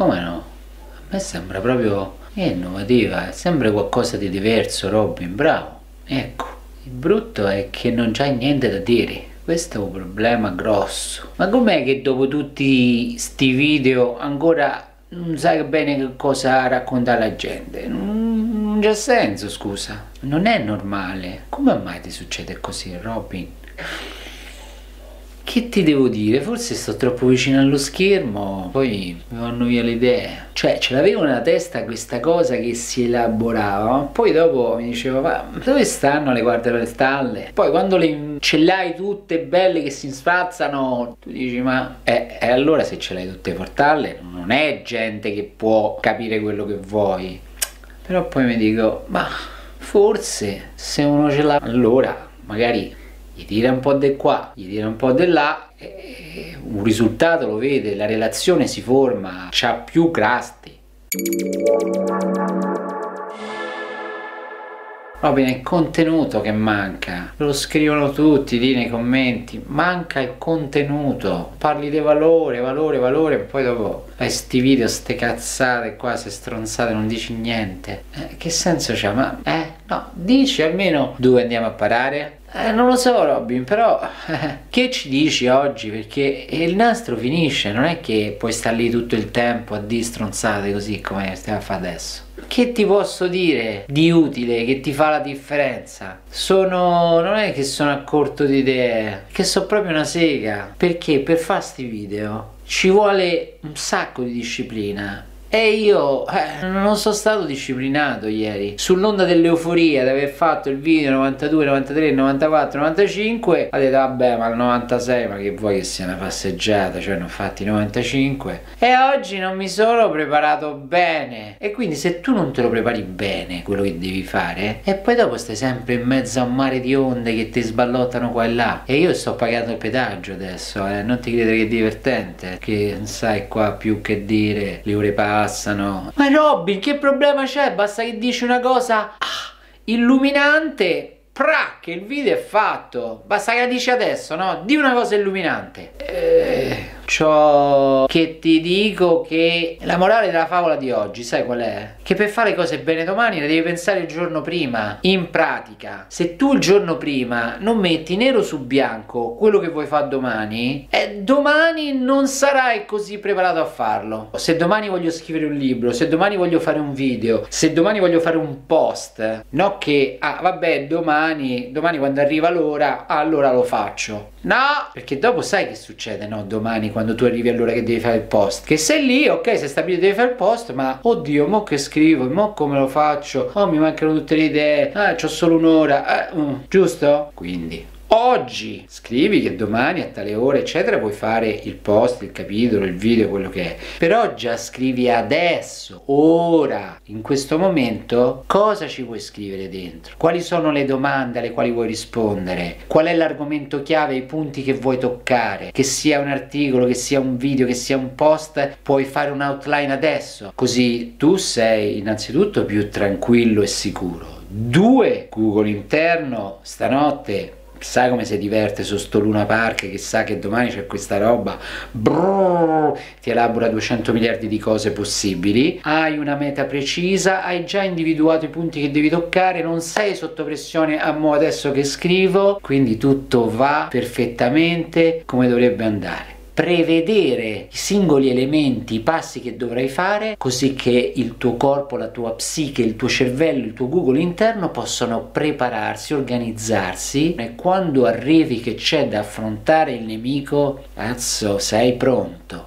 Come no? A me sembra proprio innovativa, è sempre qualcosa di diverso, Robin, bravo. Ecco, il brutto è che non c'hai niente da dire. Questo è un problema grosso. Ma com'è che dopo tutti sti video ancora non sai bene che cosa raccontare alla gente? Non c'è senso, scusa. Non è normale. Come mai ti succede così, Robin? Che ti devo dire? Forse sto troppo vicino allo schermo, poi mi vanno via le idee. Cioè, ce l'avevo nella testa questa cosa che si elaborava, ma poi dopo mi dicevo, ma dove stanno le guardie alle stalle? Poi quando le ce l'hai tutte belle che si sfazzano, tu dici, ma allora se ce l'hai tutte portalle non è gente che può capire quello che vuoi. Però poi mi dico, ma forse se uno ce l'ha, allora magari gli tira un po' di qua, gli tira un po' di là, e un risultato lo vede, la relazione si forma, c'ha più crasti. Robin, è il contenuto che manca, lo scrivono tutti lì nei commenti, manca il contenuto, parli di valore, valore, valore, e poi dopo fai sti video, ste cazzate qua, se stronzate, non dici niente. Che senso c'ha? Ma no, dici almeno dove andiamo a parare? Non lo so, Robin, però che ci dici oggi? Perché il nastro finisce, non è che puoi stare lì tutto il tempo a dire stronzate così come stiamo a fare adesso. Che ti posso dire di utile, che ti fa la differenza? Non è che sono a corto di idee, che sono proprio una sega, perché per fare sti video ci vuole un sacco di disciplina. E io non sono stato disciplinato ieri, sull'onda dell'euforia di aver fatto il video 92, 93, 94, 95, ho detto vabbè, ma il 96, ma che vuoi che sia una passeggiata, cioè ne ho fatti 95. E oggi non mi sono preparato bene. E quindi se tu non te lo prepari bene quello che devi fare, e poi dopo stai sempre in mezzo a un mare di onde che ti sballottano qua e là. E io sto pagando il pedaggio adesso, non ti credere che è divertente, che non sai qua più che dire, le ore passano. Ma Robin, che problema c'è? Basta che dici una cosa illuminante, pra, che il video è fatto. Basta che la dici adesso, no? Di una cosa illuminante. Ciò che ti dico, che la morale della favola di oggi sai qual è? Che per fare cose bene domani le devi pensare il giorno prima. In pratica, se tu il giorno prima non metti nero su bianco quello che vuoi fare domani, domani non sarai così preparato a farlo. Se domani voglio scrivere un libro, se domani voglio fare un video, se domani voglio fare un post, no che vabbè, domani quando arriva l'ora, allora lo faccio. No, perché dopo sai che succede, no? Domani quando tu arrivi all'ora che devi fare il post, che sei lì, ok, sei stabilito, devi fare il post, ma oddio, mo che scrivo, mo come lo faccio, oh mi mancano tutte le idee, c'ho solo un'ora, giusto? Quindi oggi scrivi che domani a tale ora eccetera puoi fare il post, il capitolo, il video, quello che è. Però già scrivi adesso, ora, in questo momento, cosa ci puoi scrivere dentro, quali sono le domande alle quali vuoi rispondere, qual è l'argomento chiave, i punti che vuoi toccare. Che sia un articolo, che sia un video, che sia un post, puoi fare un outline adesso, così tu sei innanzitutto più tranquillo e sicuro. 2. Google interno stanotte, sai come si diverte su sto Luna Park, che sa che domani c'è questa roba, brrr, ti elabora 200 miliardi di cose possibili. Hai una meta precisa, hai già individuato i punti che devi toccare, non sei sotto pressione a mo' adesso che scrivo, quindi tutto va perfettamente come dovrebbe andare. Prevedere i singoli elementi, i passi che dovrai fare, così che il tuo corpo, la tua psiche, il tuo cervello, il tuo Google interno possono prepararsi, organizzarsi, e quando arrivi che c'è da affrontare il nemico, cazzo, sei pronto.